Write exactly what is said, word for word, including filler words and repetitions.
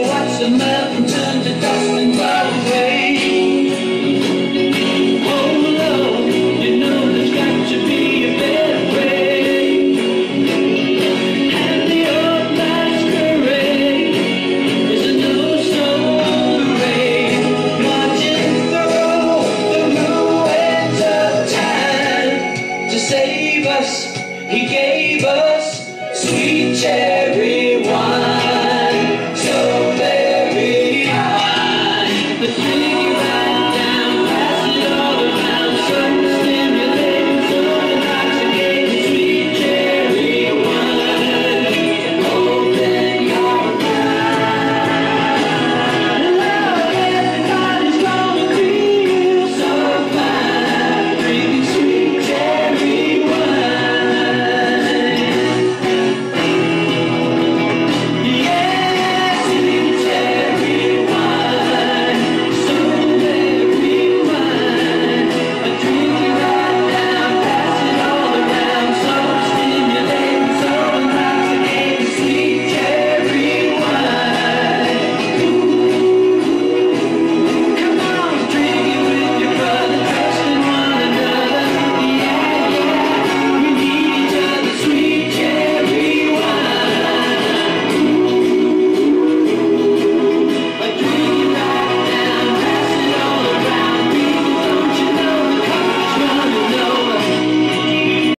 watch America turn to dust.